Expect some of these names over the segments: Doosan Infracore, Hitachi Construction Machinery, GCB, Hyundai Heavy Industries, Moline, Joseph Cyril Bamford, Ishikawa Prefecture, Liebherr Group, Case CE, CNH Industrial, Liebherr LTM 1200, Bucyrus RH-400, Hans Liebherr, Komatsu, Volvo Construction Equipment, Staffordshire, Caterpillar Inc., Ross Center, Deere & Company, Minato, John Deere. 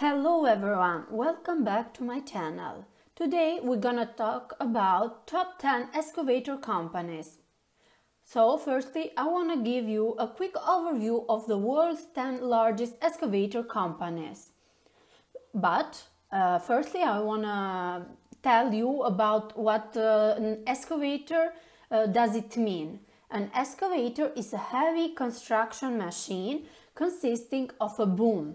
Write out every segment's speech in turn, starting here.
Hello everyone, welcome back to my channel. Today we're gonna talk about top 10 excavator companies. So firstly, I wanna give you a quick overview of the world's 10 largest excavator companies. But firstly, I wanna tell you about what an excavator does it mean. An excavator is a heavy construction machine consisting of a boom,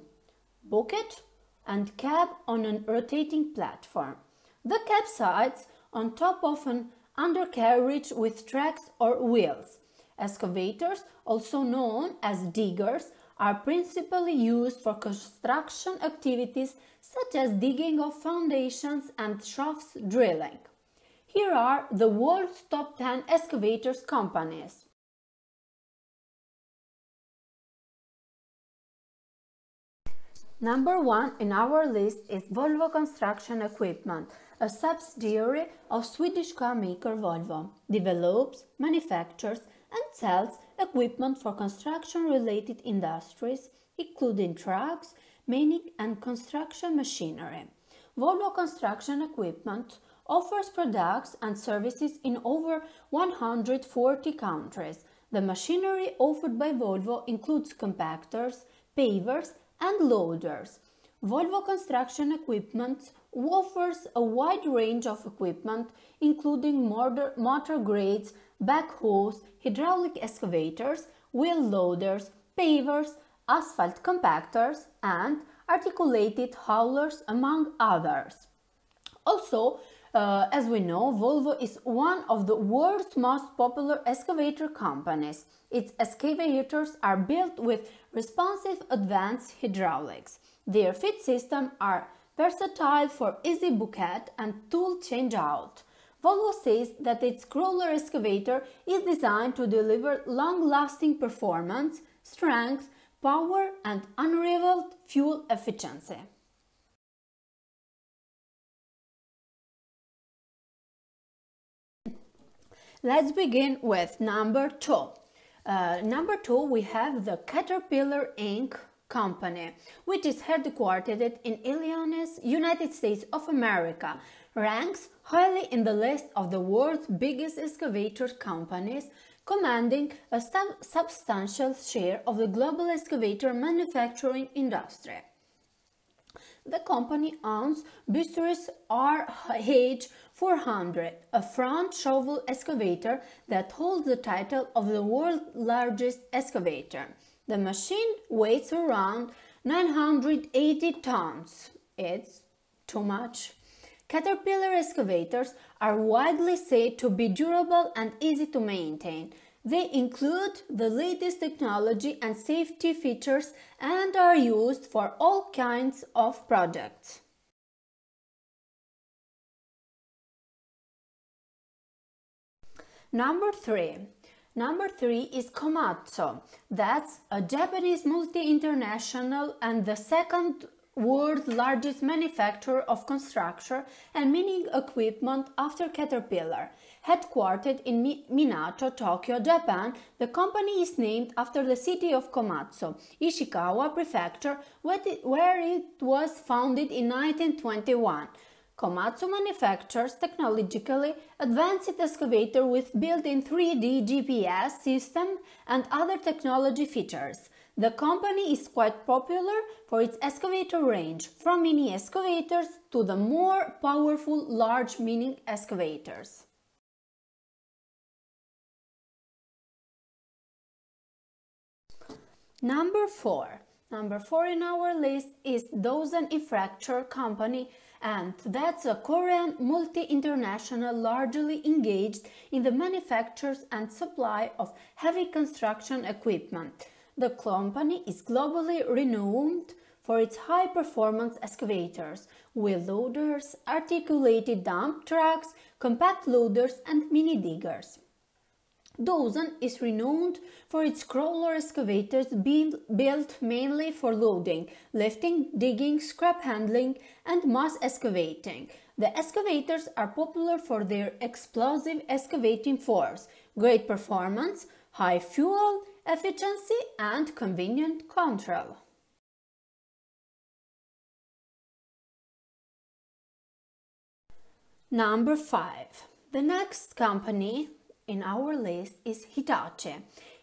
bucket, and cab on a rotating platform. The cab sits on top of an undercarriage with tracks or wheels. Excavators, also known as diggers, are principally used for construction activities such as digging of foundations and shafts drilling. Here are the world's top 10 excavators companies. Number 1 in our list is Volvo Construction Equipment, a subsidiary of Swedish car maker Volvo. Develops, manufactures and sells equipment for construction-related industries, including trucks, mining and construction machinery. Volvo Construction Equipment offers products and services in over 140 countries. The machinery offered by Volvo includes compactors, pavers, and loaders. Volvo Construction Equipment offers a wide range of equipment, including motor grades, backhoes, hydraulic excavators, wheel loaders, pavers, asphalt compactors, and articulated haulers, among others. Also, as we know, Volvo is one of the world's most popular excavator companies. Its excavators are built with responsive advanced hydraulics. Their feed systems are versatile for easy bouquet and tool change-out. Volvo says that its crawler excavator is designed to deliver long-lasting performance, strength, power and unrivaled fuel efficiency. Let's begin with number 2. Number 2, we have the Caterpillar Inc. company, which is headquartered in Illinois, United States of America, ranks highly in the list of the world's biggest excavator companies, commanding a substantial share of the global excavator manufacturing industry. The company owns Bucyrus RH-400, a front shovel excavator that holds the title of the world's largest excavator. The machine weighs around 980 tons. It's too much. Caterpillar excavators are widely said to be durable and easy to maintain. They include the latest technology and safety features and are used for all kinds of projects. Number 3 is Komatsu. That's a Japanese multi-international and the second world's largest manufacturer of construction and mining equipment after Caterpillar. Headquartered in Minato, Tokyo, Japan, the company is named after the city of Komatsu, Ishikawa Prefecture, where it was founded in 1921. Komatsu manufactures technologically advanced excavator with built-in 3D GPS system and other technology features. The company is quite popular for its excavator range, from mini excavators to the more powerful large mining excavators. Number 4 in our list is Doosan Infracore Company, and that's a Korean multi-international largely engaged in the manufacture and supply of heavy construction equipment. The company is globally renowned for its high-performance excavators, wheel loaders, articulated dump trucks, compact loaders and mini diggers. Doosan is renowned for its crawler excavators being built mainly for loading, lifting, digging, scrap handling and mass excavating. The excavators are popular for their explosive excavating force, great performance, high fuel efficiency and convenient control. Number 5. The next company in our list is Hitachi.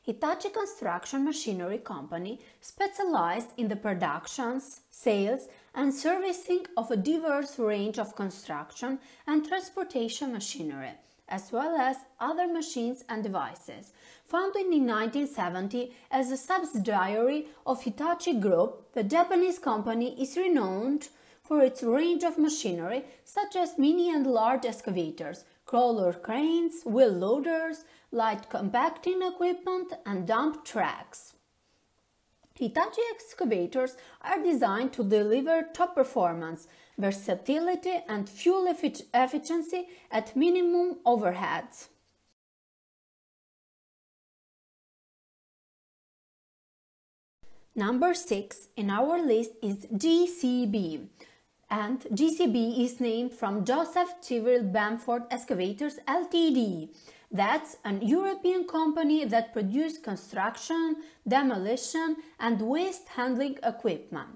Hitachi Construction Machinery Company specialized in the productions, sales and servicing of a diverse range of construction and transportation machinery, as well as other machines and devices. Founded in 1970 as a subsidiary of Hitachi Group, the Japanese company is renowned for its range of machinery such as mini and large excavators, crawler cranes, wheel loaders, light compacting equipment and dump trucks. Hitachi excavators are designed to deliver top performance, versatility and fuel efficiency at minimum overheads. Number 6 in our list is GCB. And GCB is named from Joseph Cyril Bamford Excavators Ltd. That's an European company that produces construction, demolition and waste handling equipment.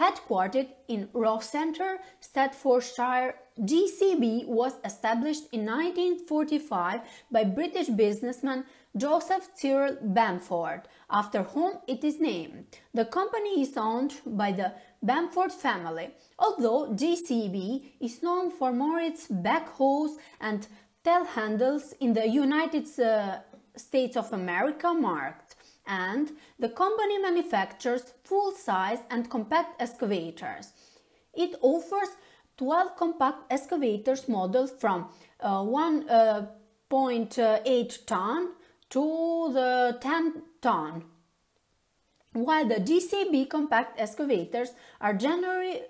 Headquartered in Ross Center, Staffordshire, GCB was established in 1945 by British businessman Joseph Cyril Bamford, after whom it is named. The company is owned by the Bamford family, although GCB is known for more its backhoes and telehandlers in the United States of America market. And the company manufactures full-size and compact excavators. It offers 12 compact excavators models from 1.8 ton to the 10 ton, while the GCB compact excavators are generally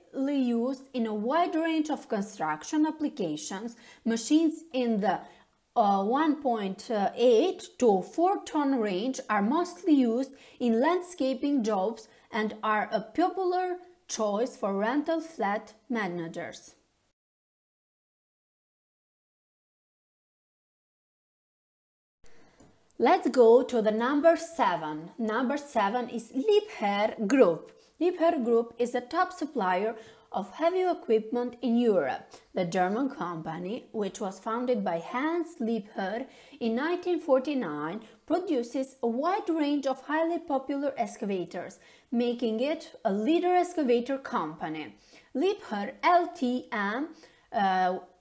used in a wide range of construction applications, machines in the 1.8 to 4 ton range are mostly used in landscaping jobs and are a popular choice for rental flat managers. Let's go to the number 7. Number 7 is Liebherr Group. Liebherr Group is a top supplier of heavy equipment in Europe. The German company, which was founded by Hans Liebherr in 1949, produces a wide range of highly popular excavators, making it a leader excavator company. Liebherr LTM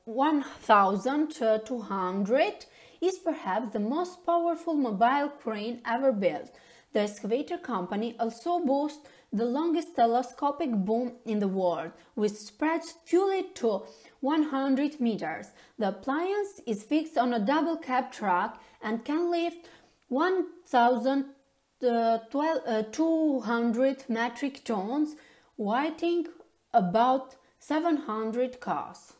1200 is perhaps the most powerful mobile crane ever built. The excavator company also boasts the longest telescopic boom in the world, which spreads fully to 100 meters. The appliance is fixed on a double cab truck and can lift 1,200 metric tons, weighing about 700 cars.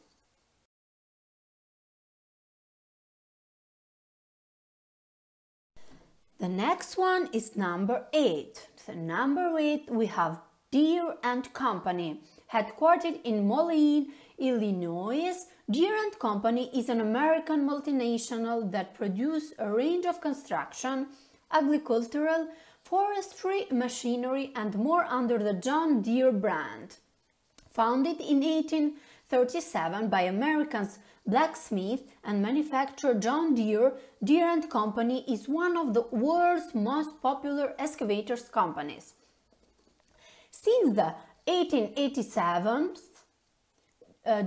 The next one is number 8. So number 8 we have Deere & Company. Headquartered in Moline, Illinois, Deere & Company is an American multinational that produces a range of construction, agricultural, forestry, machinery and more under the John Deere brand. Founded in 1837 by Americans blacksmith and manufacturer John Deere, Deere & Company is one of the world's most popular excavators companies. Since the 1887,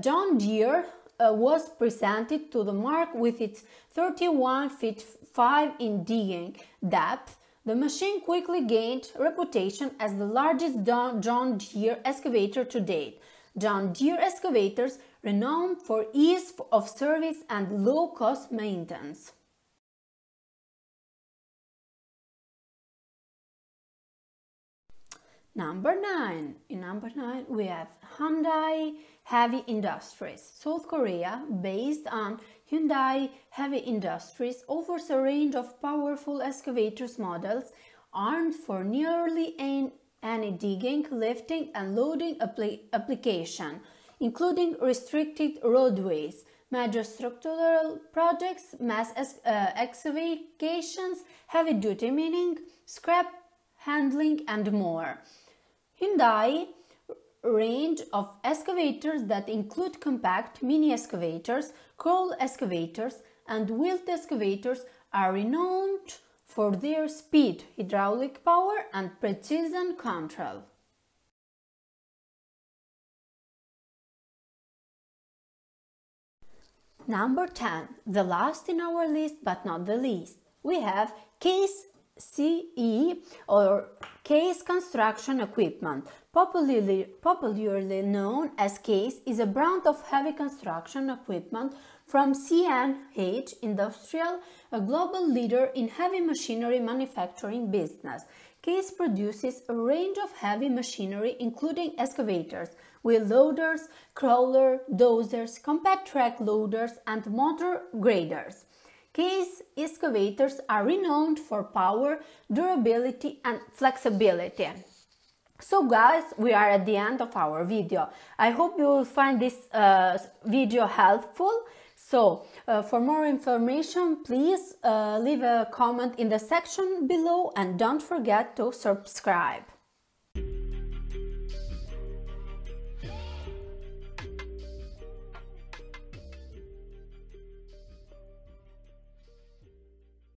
John Deere was presented to the market with its 31 feet 5 in digging depth. The machine quickly gained reputation as the largest John Deere excavator to date. John Deere excavators renowned for ease of service and low-cost maintenance. Number 9. In number 9 we have Hyundai Heavy Industries. South Korea, based on Hyundai Heavy Industries, offers a range of powerful excavators models armed for nearly any digging, lifting and loading application, including restricted roadways, major structural projects, mass excavations, heavy-duty mining, scrap handling and more. Hyundai range of excavators that include compact mini excavators, coal excavators and wheeled excavators are renowned for their speed, hydraulic power and precision control. Number 10, the last in our list but not the least, we have Case CE or Case Construction Equipment. Popularly known as Case, is a brand of heavy construction equipment from CNH Industrial, a global leader in heavy machinery manufacturing business. Case produces a range of heavy machinery including excavators, wheel loaders, crawler, dozers, compact track loaders and motor graders. Case excavators are renowned for power, durability and flexibility. So guys, we are at the end of our video. I hope you will find this video helpful. So for more information, please leave a comment in the section below and don't forget to subscribe.